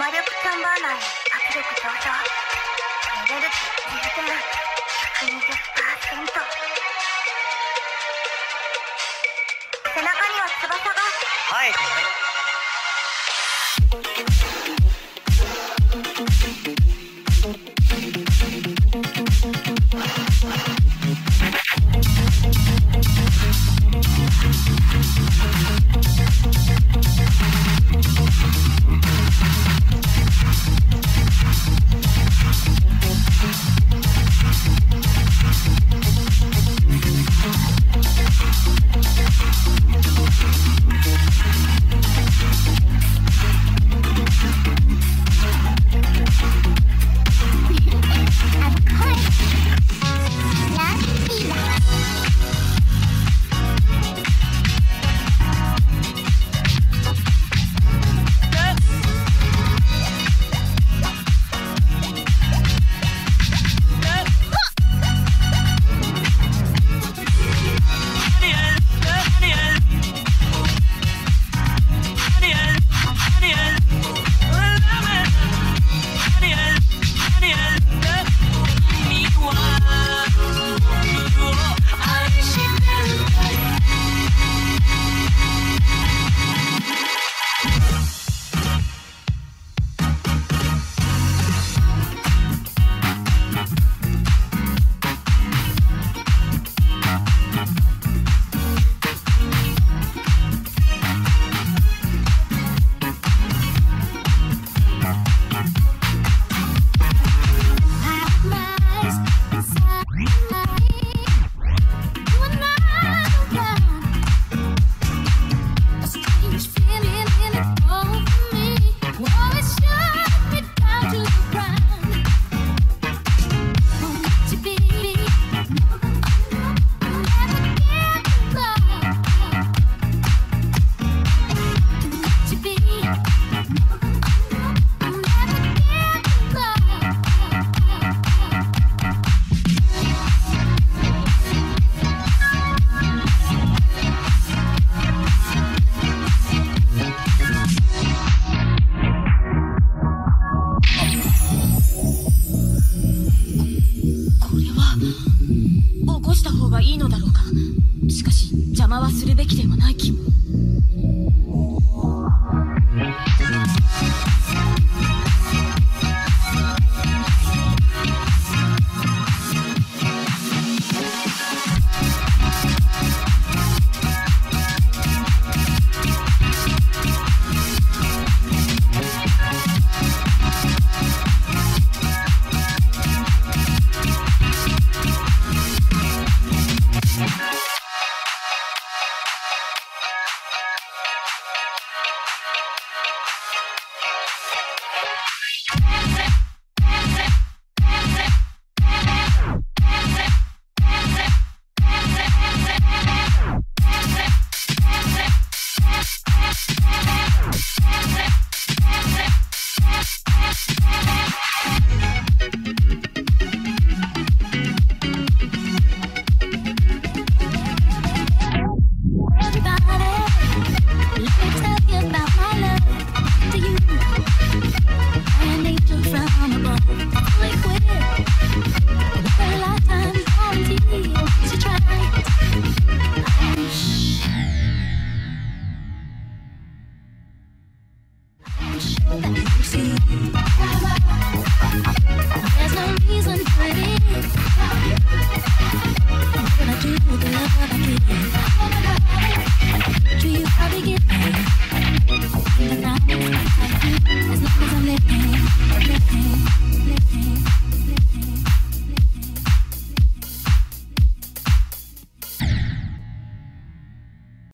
魔力チャンバー内圧力上昇エネルギー充填 120%。 背中には翼が生えてない。